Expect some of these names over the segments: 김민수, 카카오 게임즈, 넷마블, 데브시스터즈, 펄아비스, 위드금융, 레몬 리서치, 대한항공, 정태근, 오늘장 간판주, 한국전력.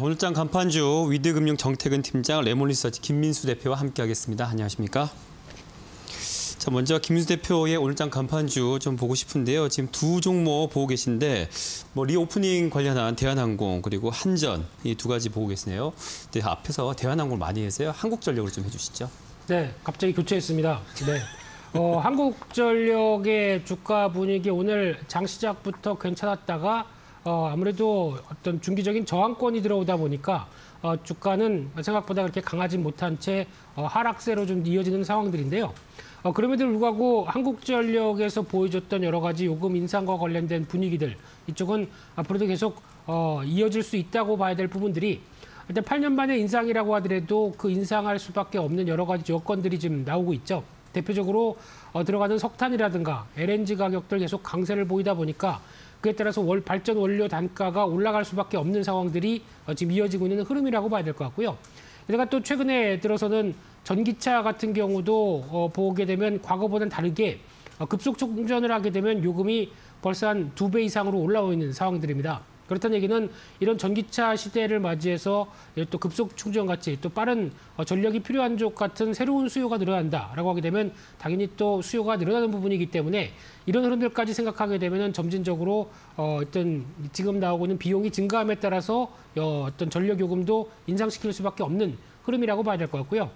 오늘장 간판주 위드금융 정태근 팀장, 레몬 리서치 김민수 대표와 함께하겠습니다. 안녕하십니까? 자, 먼저 김민수 대표의 오늘장 간판주 좀 보고 싶은데요. 지금 두 종목 보고 계신데 리오프닝 관련한 대한항공 그리고 한전 이 두 가지 보고 계시네요. 네, 앞에서 대한항공을 많이 해서요. 한국전력을 좀 해주시죠. 네, 갑자기 교체했습니다. 네. 한국전력의 주가 분위기 오늘 장 시작부터 괜찮았다가 아무래도 어떤 중기적인 저항권이 들어오다 보니까 주가는 생각보다 그렇게 강하지 못한 채 하락세로 좀 이어지는 상황들인데요. 그럼에도 불구하고 한국전력에서 보여줬던 여러 가지 요금 인상과 관련된 분위기들, 이쪽은 앞으로도 계속 이어질 수 있다고 봐야 될 부분들이, 일단 8년 만에 인상이라고 하더라도 그 인상할 수밖에 없는 여러 가지 여건들이 지금 나오고 있죠. 대표적으로 들어가는 석탄이라든가 LNG 가격들 계속 강세를 보이다 보니까 그에 따라서 발전 원료 단가가 올라갈 수밖에 없는 상황들이 지금 이어지고 있는 흐름이라고 봐야 될 것 같고요. 게다가 또 최근에 들어서는 전기차 같은 경우도 보게 되면 과거보다는 다르게 급속 충전을 하게 되면 요금이 벌써 한 2배 이상으로 올라와 있는 상황들입니다. 그렇다는 얘기는 이런 전기차 시대를 맞이해서 또 급속 충전같이 또 빠른 전력이 필요한 쪽 같은 새로운 수요가 늘어난다라고 하게 되면 당연히 또 수요가 늘어나는 부분이기 때문에 이런 흐름들까지 생각하게 되면 점진적으로 어떤 지금 나오고 있는 비용이 증가함에 따라서 어떤 전력 요금도 인상시킬 수밖에 없는 흐름이라고 봐야 될 것 같고요.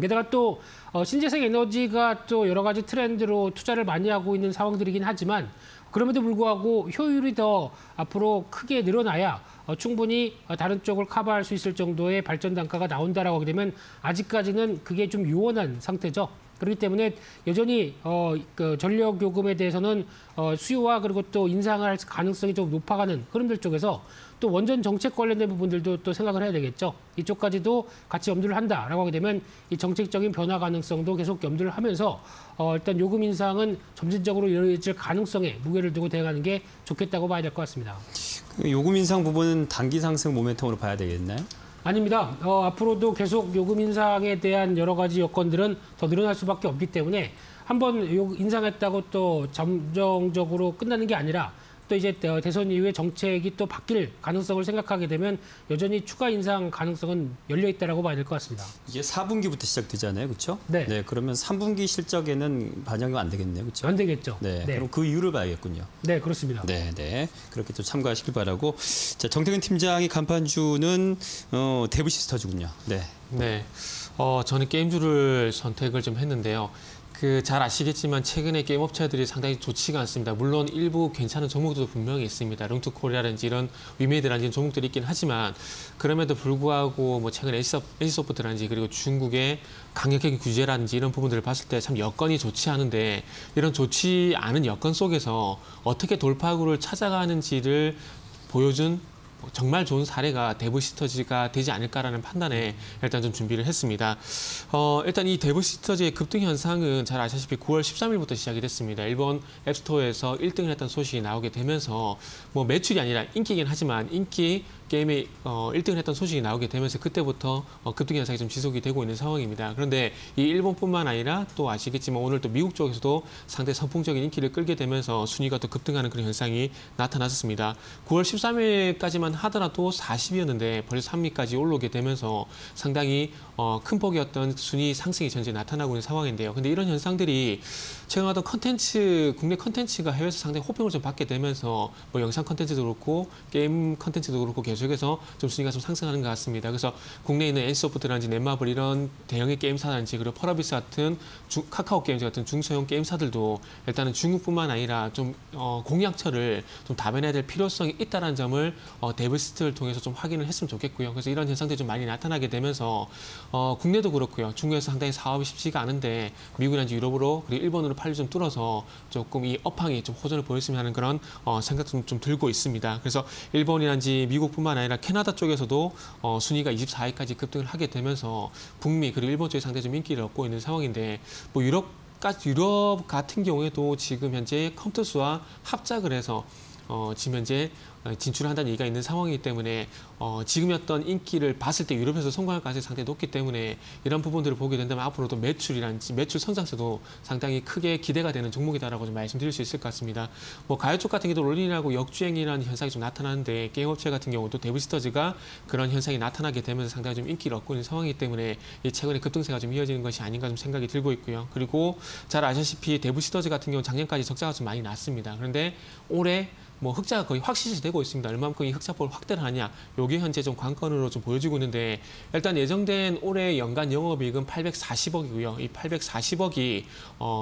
게다가 또 신재생 에너지가 또 여러 가지 트렌드로 투자를 많이 하고 있는 상황들이긴 하지만 그럼에도 불구하고 효율이 더 앞으로 크게 늘어나야 충분히 다른 쪽을 커버할 수 있을 정도의 발전 단가가 나온다라고 하게 되면 아직까지는 그게 좀 요원한 상태죠. 그렇기 때문에 여전히 그 전력 요금에 대해서는 수요와 그리고 또 인상할 가능성이 좀 높아가는 흐름들 쪽에서 또 원전 정책 관련된 부분들도 또 생각을 해야 되겠죠. 이쪽까지도 같이 염두를 한다라고 하게 되면 이 정책적인 변화 가능성도 계속 염두를 하면서 일단 요금 인상은 점진적으로 이어질 가능성에 무게를 두고 대응하는 게 좋겠다고 봐야 될 것 같습니다. 요금 인상 부분은 단기 상승 모멘텀으로 봐야 되겠나요? 아닙니다. 앞으로도 계속 요금 인상에 대한 여러 가지 여건들은 더 늘어날 수밖에 없기 때문에 한번 인상했다고 또 잠정적으로 끝나는 게 아니라 또 이제 대선 이후에 정책이 또 바뀔 가능성을 생각하게 되면 여전히 추가 인상 가능성은 열려 있다라고 봐야 될 것 같습니다. 이게 4분기부터 시작되잖아요, 그렇죠? 네. 네. 그러면 3분기 실적에는 반영이 안 되겠네요, 그렇죠? 안 되겠죠. 네. 네. 그럼 그 이유를 봐야겠군요. 네, 그렇습니다. 네, 네. 그렇게 또 참고하시길 바라고. 자, 정태근 팀장이 간판주는 데브시스터즈군요. 네. 네. 저는 게임주를 선택을 좀 했는데요. 잘 아시겠지만 최근에 게임 업체들이 상당히 좋지가 않습니다. 물론 일부 괜찮은 종목들도 분명히 있습니다. 롱투코리아라든지 이런 위메이드라든지 종목들이 있긴 하지만 그럼에도 불구하고 최근 엔씨소프트라든지 그리고 중국의 강력한 규제라든지 이런 부분들을 봤을 때 참 여건이 좋지 않은데 이런 좋지 않은 여건 속에서 어떻게 돌파구를 찾아가는지를 보여준 정말 좋은 사례가 데브시스터즈가 되지 않을까라는 판단에 일단 좀 준비를 했습니다. 일단 이 데브시스터즈의 급등 현상은 잘 아시다시피 9월 13일부터 시작이 됐습니다. 일본 앱스토어에서 1등을 했던 소식이 나오게 되면서 매출이 아니라 인기이긴 하지만 인기 게임에 1등을 했던 소식이 나오게 되면서 그때부터 급등 현상이 좀 지속이 되고 있는 상황입니다. 그런데 이 일본뿐만 아니라 또 아시겠지만 오늘 또 미국 쪽에서도 상당히 선풍적인 인기를 끌게 되면서 순위가 또 급등하는 그런 현상이 나타났습니다. 9월 13일까지만 하더라도 40이었는데 벌써 3위까지 올라오게 되면서 상당히 큰 폭이었던 순위 상승이 현재 나타나고 있는 상황인데요. 근데 이런 현상들이 최근 하던 국내 컨텐츠가 해외에서 상당히 호평을 좀 받게 되면서 영상 컨텐츠도 그렇고 게임 컨텐츠도 그렇고 계속해서 좀 순위가 좀 상승하는 것 같습니다. 그래서 국내에 있는 엔씨소프트라든지 넷마블 이런 대형의 게임사라든지 그리고 펄아비스 같은 카카오 게임즈 같은 중소형 게임사들도 일단은 중국뿐만 아니라 좀 공약처를 좀 다변해야 될 필요성이 있다는 점을 데브시스터즈를 통해서 좀 확인을 했으면 좋겠고요. 그래서 이런 현상들이 좀 많이 나타나게 되면서 국내도 그렇고요. 중국에서 상당히 사업이 쉽지가 않은데 미국이라든지 유럽으로 그리고 일본으로 팔이 좀 뚫어서 조금 이 업황이 좀 호전을 보였으면 하는 그런 생각도 좀 들고 있습니다. 그래서 일본이라든지 미국뿐만 아니라 캐나다 쪽에서도 순위가 24위까지 급등을 하게 되면서 북미 그리고 일본 쪽이 상당히 좀 인기를 얻고 있는 상황인데 유럽 같은 경우에도 지금 현재 컴퓨터 수와 합작을 해서 지금 현재 진출한다는 얘기가 있는 상황이기 때문에 지금이었던 인기를 봤을 때 유럽에서 성공할 가능성이 상당히 높기 때문에 이런 부분들을 보게 된다면 앞으로도 매출 성장세도 상당히 크게 기대가 되는 종목이다라고 좀 말씀드릴 수 있을 것 같습니다. 뭐 가요 쪽 같은 경우도 롤린하고 역주행이라는 현상이 좀 나타나는데 게임 업체 같은 경우도 데브시스터즈가 그런 현상이 나타나게 되면서 상당히 좀 인기를 얻고 있는 상황이기 때문에 최근에 급등세가 좀 이어지는 것이 아닌가 좀 생각이 들고 있고요. 그리고 잘 아시다시피 데브시스터즈 같은 경우 작년까지 적자가 좀 많이 났습니다. 그런데 올해 뭐 흑자가 거의 확실시 되고 있습니다. 얼마만큼 이 흑자폭을 확대를 하냐. 요게 현재 좀 관건으로 좀 보여지고 있는데 일단 예정된 올해 연간 영업이익은 840억이고요. 이 840억이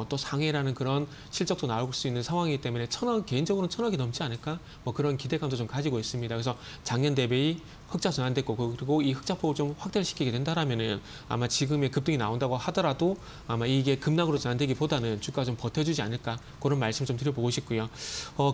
또 상회라는 그런 실적도 나올 수 있는 상황이기 때문에 1,000억, 개인적으로는 1,000억이 넘지 않을까? 뭐 그런 기대감도 좀 가지고 있습니다. 그래서 작년 대비 흑자 전환됐고 그리고 이 흑자폭을 좀 확대를 시키게 된다라면은 아마 지금의 급등이 나온다고 하더라도 아마 이게 급락으로 전환되기보다는 주가 좀 버텨주지 않을까? 그런 말씀 좀 드려보고 싶고요.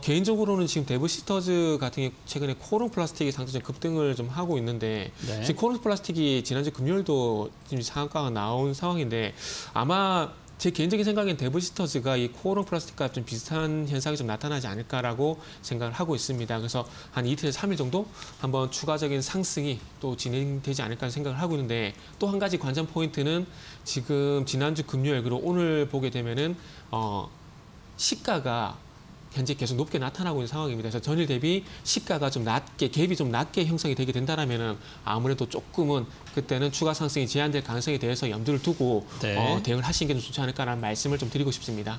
개인적으로는 지금 데브시스터즈 같은 게 최근에 코롱 플라스틱이 상당히 급등을 좀 하고 있는데 네. 지금 코롱 플라스틱이 지난주 금요일도 지금 상한가가 나온 상황인데 아마 제 개인적인 생각엔 데브시스터즈가 이 코오롱 플라스틱과 좀 비슷한 현상이 좀 나타나지 않을까라고 생각을 하고 있습니다. 그래서 한 이틀에서 3일 정도 한번 추가적인 상승이 또 진행되지 않을까 생각을 하고 있는데 또 한 가지 관전 포인트는 지금 지난주 금요일 그리고 오늘 보게 되면은 시가가 현재 계속 높게 나타나고 있는 상황입니다. 그래서 전일 대비 시가가 좀 낮게, 갭이 좀 낮게 형성이 되게 된다라면은 아무래도 조금은 그때는 추가 상승이 제한될 가능성에 대해서 염두를 두고 네. 대응을 하시는 게 좀 좋지 않을까라는 말씀을 좀 드리고 싶습니다.